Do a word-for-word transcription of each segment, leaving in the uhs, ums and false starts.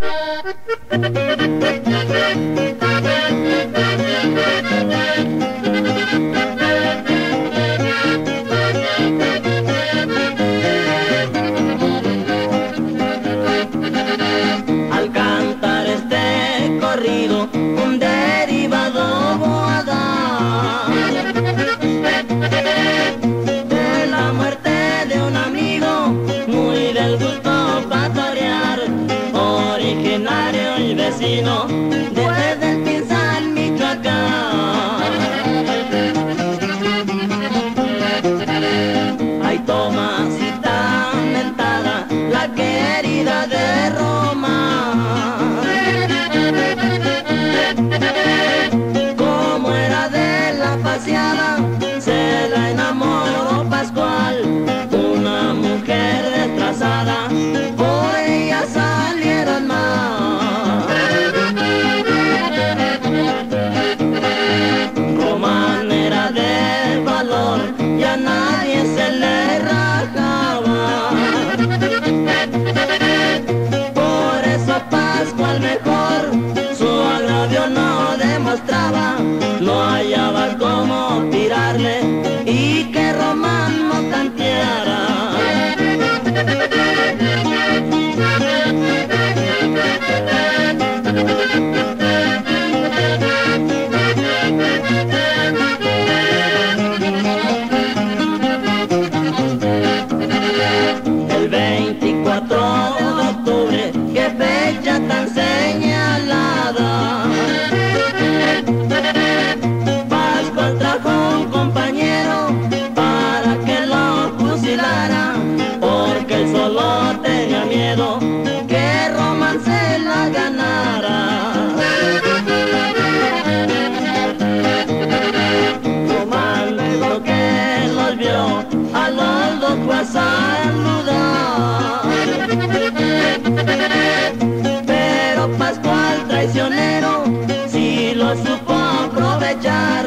Al cantar este corrido, un derivado voy a dar de la muerte de un amigo, muy del gusto pastorear, originario y vecino desde el Pinzal, Michoacán. Ay, toma cita mentada, la querida de Roma, como era de la paseada, se la enamoró Pascual, una mujer desplazada, por ella salieron más. Román era de valor y a nadie se le rajaba, por eso a Pascual mejor su agravio no demostraba, no hallaba cómo tirarle y que Román no tanteara. El veinticuatro de octubre, qué fecha tan señalada, Pascual trajo un compañero para que lo fusilara, porque él solo tenía miedo que Román se la ganara. Román, lo que los vio, a los dos fue a saludar, pero Pascual traicionero sí lo supo aprovechar,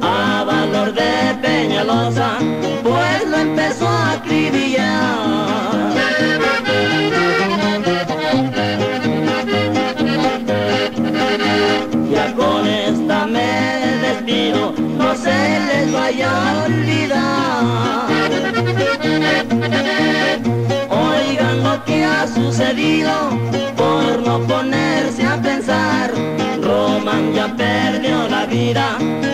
a valor de Peñalosa pues lo empezó a acribillar. Ya con esta me despido, no se les vaya a olvidar. Oigan lo que ha sucedido por no ponerse a pensar, Román ya perdió la vida.